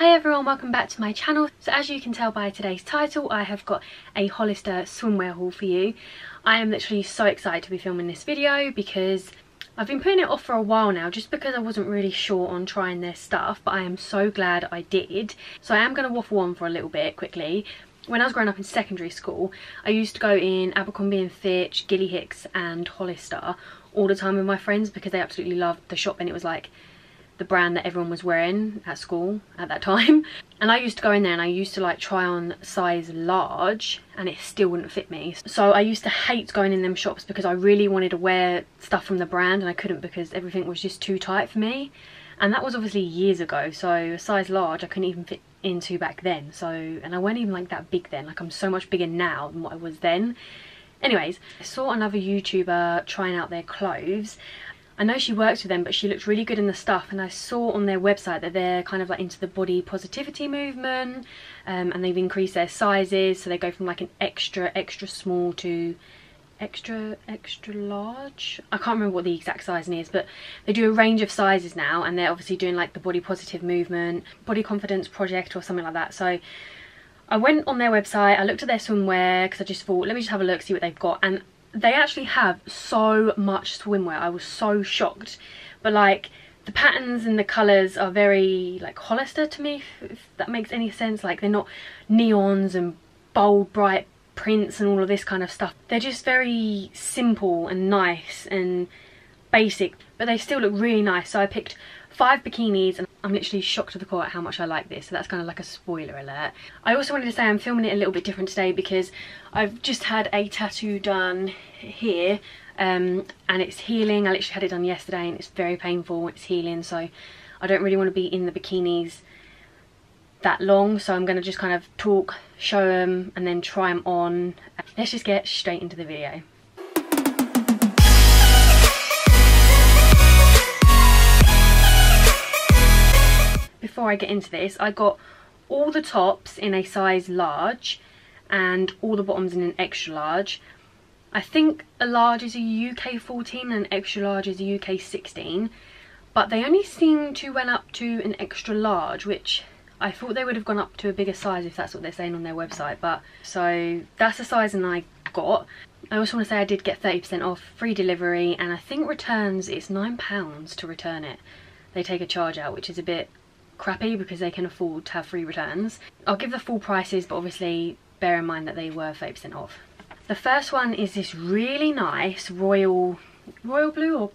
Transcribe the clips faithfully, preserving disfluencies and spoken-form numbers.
Hi everyone, welcome back to my channel. So as you can tell by today's title, I have got a Hollister swimwear haul for you. I am literally so excited to be filming this video because I've been putting it off for a while now just because I wasn't really sure on trying their stuff, but I am so glad I did. So I am going to waffle on for a little bit quickly. When I was growing up in secondary school, I used to go in Abercrombie and Fitch, Gilly Hicks and Hollister all the time with my friends because they absolutely loved the shop and it was like the brand that everyone was wearing at school at that time. And I used to go in there and I used to like try on size large and it still wouldn't fit me. So I used to hate going in them shops because I really wanted to wear stuff from the brand and I couldn't because everything was just too tight for me. And that was obviously years ago, so a size large I couldn't even fit into back then. So, and I weren't even like that big then, like I'm so much bigger now than what I was then. Anyways, I saw another YouTuber trying out their clothes. I know she works with them, but she looked really good in the stuff, and I saw on their website that they're kind of like into the body positivity movement, um, and they've increased their sizes, so they go from like an extra, extra small to extra, extra large. I can't remember what the exact sizing is, but they do a range of sizes now, and they're obviously doing like the body positive movement, body confidence project or something like that. So I went on their website, I looked at their swimwear, because I just thought, let me just have a look, see what they've got, and they actually have so much swimwear. I was so shocked, but like the patterns and the colours are very like Hollister to me, if, if that makes any sense. Like they're not neons and bold bright prints and all of this kind of stuff. They're just very simple and nice and basic, but they still look really nice. So I picked five bikinis and I'm literally shocked to the core at how much I like this, so that's kind of like a spoiler alert. I also wanted to say I'm filming it a little bit different today because I've just had a tattoo done here, um, and it's healing. I literally had it done yesterday and it's very painful, it's healing, so I don't really want to be in the bikinis that long, so I'm going to just kind of talk, show them and then try them on. Let's just get straight into the video. Before I get into this, I got all the tops in a size large and all the bottoms in an extra large. I think a large is a U K fourteen and an extra large is a U K sixteen, but they only seem to went up to an extra large, which I thought they would have gone up to a bigger size if that's what they're saying on their website. But so that's the size and I got. I also want to say I did get thirty percent off, free delivery, and I think returns, it's nine pounds to return it. They take a charge out, which is a bit crappy because they can afford to have free returns. I'll give the full prices, but obviously bear in mind that they were thirty percent off. The first one is this really nice royal royal blue or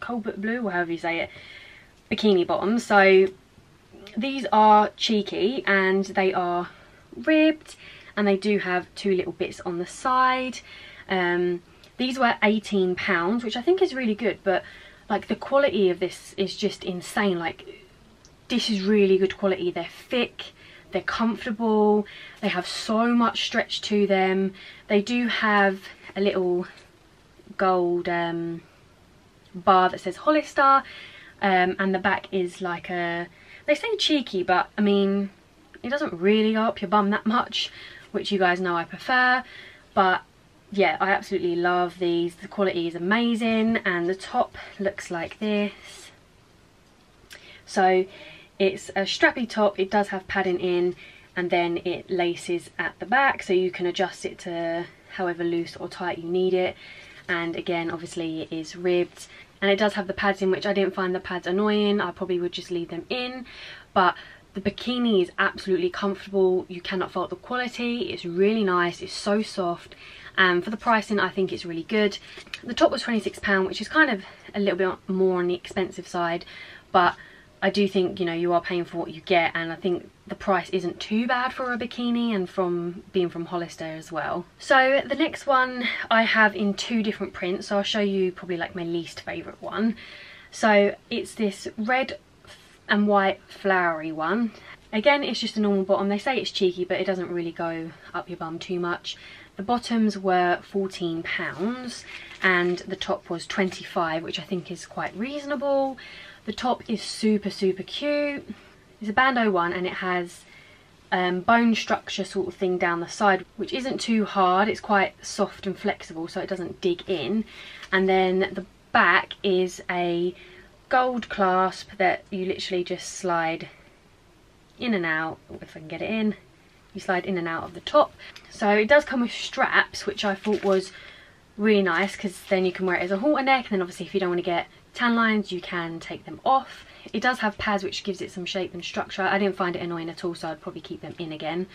Colbert blue, or however you say it, bikini bottoms. So these are cheeky and they are ribbed and they do have two little bits on the side. Um, these were eighteen pounds, which I think is really good, but like the quality of this is just insane. Like this is really good quality. They're thick, they're comfortable, they have so much stretch to them. They do have a little gold um, bar that says Hollister, um, and the back is like a, they say cheeky, but I mean, it doesn't really go up your bum that much, which you guys know I prefer. But yeah, I absolutely love these. The quality is amazing and the top looks like this. So it's a strappy top, it does have padding in, and then it laces at the back, so you can adjust it to however loose or tight you need it. And again, obviously it is ribbed, and it does have the pads in, which I didn't find the pads annoying. I probably would just leave them in, but the bikini is absolutely comfortable. You cannot fault the quality, it's really nice, it's so soft, and for the pricing I think it's really good. The top was twenty-six pounds, which is kind of a little bit more on the expensive side, but I do think, you know, you are paying for what you get, and I think the price isn't too bad for a bikini, and from being from Hollister as well. So the next one I have in two different prints, so I'll show you probably like my least favourite one. So it's this red and white flowery one. Again, it's just a normal bottom. They say it's cheeky, but it doesn't really go up your bum too much. The bottoms were fourteen pounds and the top was twenty-five pounds, which I think is quite reasonable. The top is super, super cute. It's a bandeau one and it has um, bone structure sort of thing down the side, which isn't too hard. It's quite soft and flexible, so it doesn't dig in. And then the back is a gold clasp that you literally just slide in and out, if I can get it in. You slide in and out of the top. So it does come with straps, which I thought was really nice, because then you can wear it as a halter neck, and then obviously if you don't want to get tan lines you can take them off. It does have pads, which gives it some shape and structure. I didn't find it annoying at all, so I'd probably keep them in again.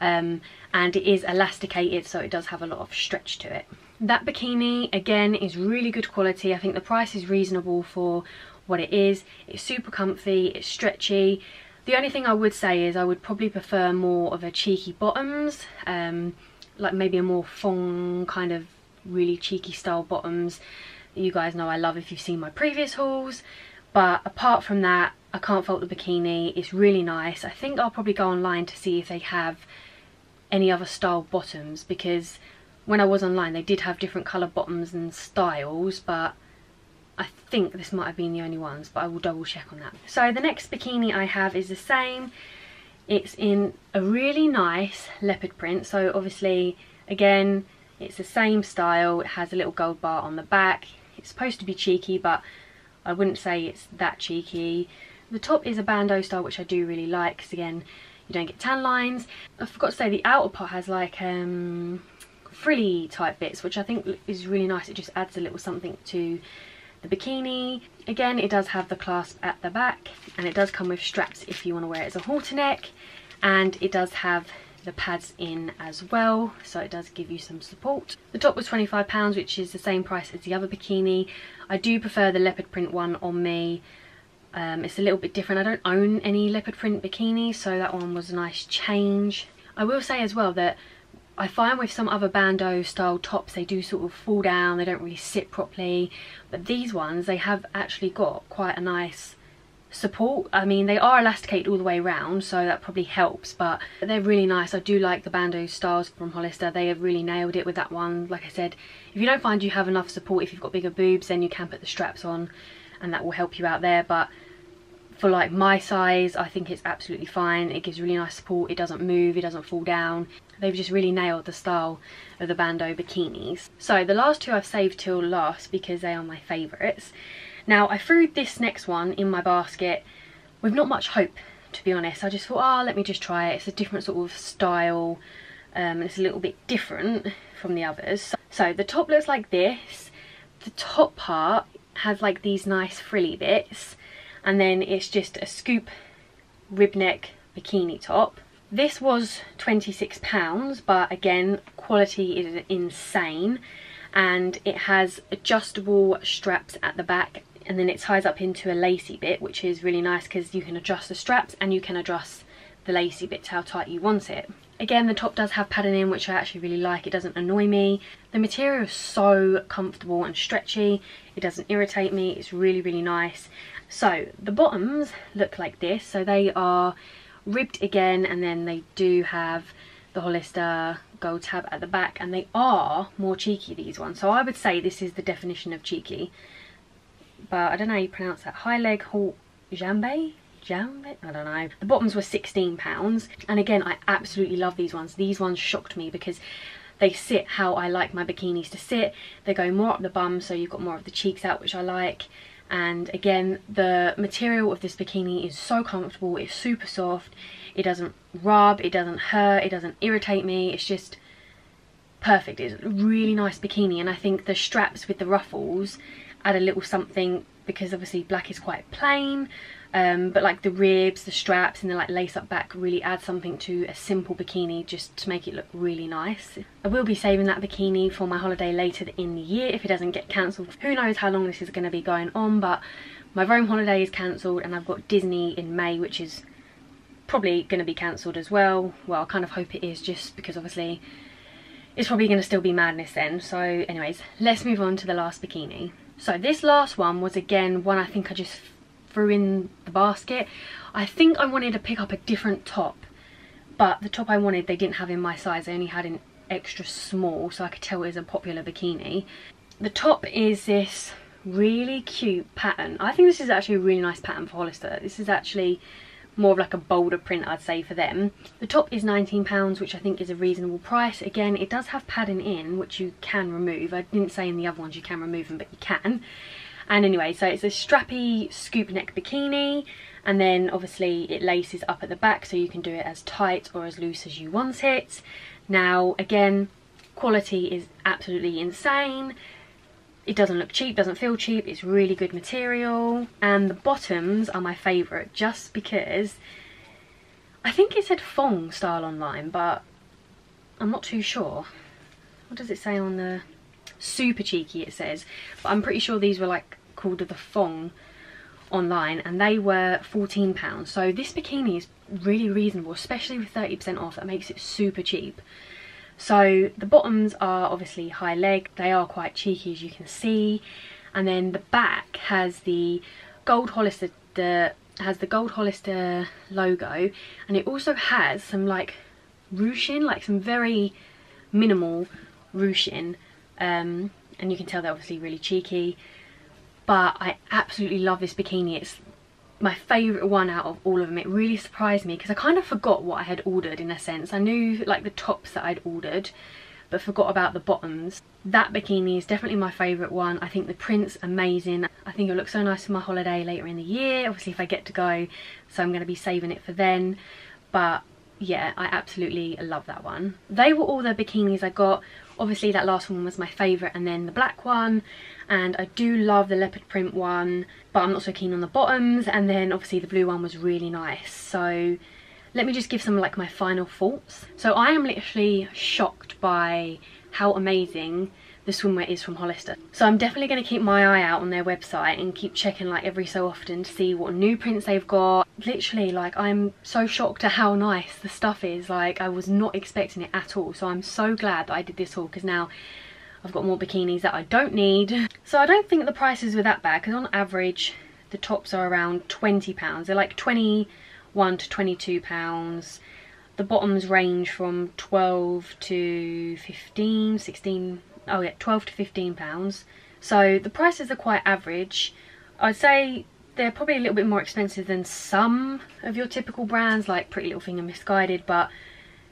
Um, and it is elasticated, so it does have a lot of stretch to it. That bikini, again, is really good quality. I think the price is reasonable for what it is. It's super comfy, it's stretchy. The only thing I would say is I would probably prefer more of a cheeky bottoms, um, like maybe a more thong kind of really cheeky style bottoms. You guys know I love if you've seen my previous hauls. But apart from that, I can't fault the bikini. It's really nice. I think I'll probably go online to see if they have any other style bottoms, because when I was online they did have different colour bottoms and styles, but I think this might have been the only ones, but I will double check on that. So the next bikini I have is the same. It's in a really nice leopard print, so obviously again it's the same style. It has a little gold bar on the back. It's supposed to be cheeky, but I wouldn't say it's that cheeky. The top is a bandeau style, which I do really like, because again you don't get tan lines. I forgot to say the outer part has like um, frilly type bits, which I think is really nice. It just adds a little something to the bikini. Again, it does have the clasp at the back, and it does come with straps if you want to wear it as a halter neck, and it does have the pads in as well, so it does give you some support. The top was twenty-five pounds, which is the same price as the other bikini. I do prefer the leopard print one on me. Um, it's a little bit different. I don't own any leopard print bikinis, so that one was a nice change. I will say as well that I find with some other bandeau style tops they do sort of fall down, they don't really sit properly, but these ones, they have actually got quite a nice support. I mean, they are elasticated all the way around, so that probably helps, but they're really nice. I do like the bandeau styles from Hollister. They have really nailed it with that one. Like I said, if you don't find you have enough support, if you've got bigger boobs, then you can put the straps on and that will help you out there, but for like my size I think it's absolutely fine. It gives really nice support, it doesn't move, it doesn't fall down. They've just really nailed the style of the bandeau bikinis. So the last two I've saved till last because they are my favourites. Now, I threw this next one in my basket with not much hope, to be honest. I just thought, ah, oh, let me just try it. It's a different sort of style, um, and it's a little bit different from the others. So the top looks like this. The top part has like these nice frilly bits, and then it's just a scoop rib neck bikini top. This was twenty-six pounds, but again, quality is insane, and it has adjustable straps at the back. And then it ties up into a lacy bit, which is really nice because you can adjust the straps and you can adjust the lacy bit to how tight you want it. Again, the top does have padding in, which I actually really like. It doesn't annoy me. The material is so comfortable and stretchy. It doesn't irritate me. It's really, really nice. So the bottoms look like this. So they are ribbed again, and then they do have the Hollister gold tab at the back, and they are more cheeky, these ones. So I would say this is the definition of cheeky. But I don't know how you pronounce that. High leg haut jambe? Jambe? I don't know. The bottoms were sixteen pounds. And again, I absolutely love these ones. These ones shocked me because they sit how I like my bikinis to sit. They go more up the bum, so you've got more of the cheeks out, which I like. And again, the material of this bikini is so comfortable. It's super soft. It doesn't rub. It doesn't hurt. It doesn't irritate me. It's just perfect. It's a really nice bikini. And I think the straps with the ruffles add a little something, because obviously black is quite plain, um, but like the ribs, the straps, and the like lace up back really add something to a simple bikini, just to make it look really nice. I will be saving that bikini for my holiday later in the year if it doesn't get cancelled. Who knows how long this is going to be going on, but my Rome holiday is cancelled, and I've got Disney in May, which is probably going to be cancelled as well. Well, I kind of hope it is, just because obviously it's probably going to still be madness then. So anyways, let's move on to the last bikini. So this last one was again one I think I just threw in the basket. I think I wanted to pick up a different top, but the top I wanted they didn't have in my size. They only had an extra small, so I could tell it was a popular bikini. The top is this really cute pattern. I think this is actually a really nice pattern for Hollister. This is actually more of like a bolder print, I'd say, for them. The top is nineteen pounds, which I think is a reasonable price. Again, it does have padding in, which you can remove. I didn't say in the other ones you can remove them, but you can. And anyway, so it's a strappy scoop neck bikini, and then obviously it laces up at the back, so you can do it as tight or as loose as you want it. Now again, quality is absolutely insane. It doesn't look cheap, doesn't feel cheap, it's really good material. And the bottoms are my favourite, just because I think it said Fong style online, but I'm not too sure. What does it say on the... Super cheeky it says, but I'm pretty sure these were like called the Fong online, and they were fourteen pounds. So this bikini is really reasonable, especially with thirty percent off. That makes it super cheap. So the bottoms are obviously high leg, they are quite cheeky as you can see, and then the back has the gold Hollister the has the gold Hollister logo, and it also has some like ruching, like some very minimal ruching, um, and you can tell they're obviously really cheeky. But I absolutely love this bikini. It's my favourite one out of all of them. It really surprised me because I kind of forgot what I had ordered in a sense. I knew like the tops that I'd ordered, but forgot about the bottoms. That bikini is definitely my favourite one. I think the print's amazing. I think it'll look so nice for my holiday later in the year. Obviously if I get to go, so I'm going to be saving it for then. But yeah, I absolutely love that one. They were all the bikinis I got. Obviously that last one was my favourite, and then the black one, and I do love the leopard print one, but I'm not so keen on the bottoms, and then obviously the blue one was really nice. So let me just give some like my final thoughts. So I am literally shocked by how amazing the swimwear is from Hollister. So I'm definitely going to keep my eye out on their website and keep checking like every so often to see what new prints they've got. Literally like I'm so shocked at how nice the stuff is, like I was not expecting it at all. So I'm so glad that I did this haul, because now I've got more bikinis that I don't need. So I don't think the prices were that bad, because on average the tops are around twenty pounds. They're like twenty-one to twenty-two pounds. The bottoms range from twelve to fifteen, sixteen. Oh yeah, twelve to fifteen pounds. So the prices are quite average. I'd say they're probably a little bit more expensive than some of your typical brands like Pretty Little Thing and Missguided, but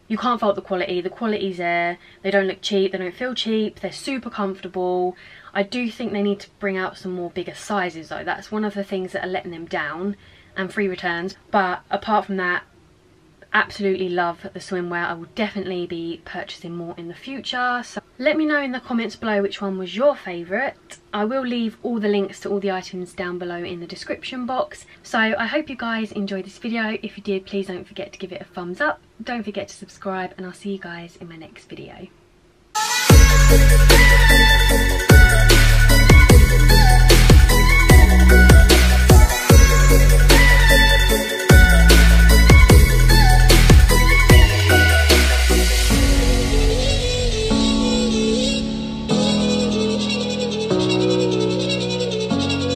you can't fault the quality. The quality's there. They don't look cheap, they don't feel cheap, they're super comfortable. I do think they need to bring out some more bigger sizes though. That's one of the things that are letting them down, and free returns. But apart from that, absolutely love the swimwear. I will definitely be purchasing more in the future. So let me know in the comments below which one was your favourite. I will leave all the links to all the items down below in the description box. So I hope you guys enjoyed this video. If you did, please don't forget to give it a thumbs up. Don't forget to subscribe, and I'll see you guys in my next video.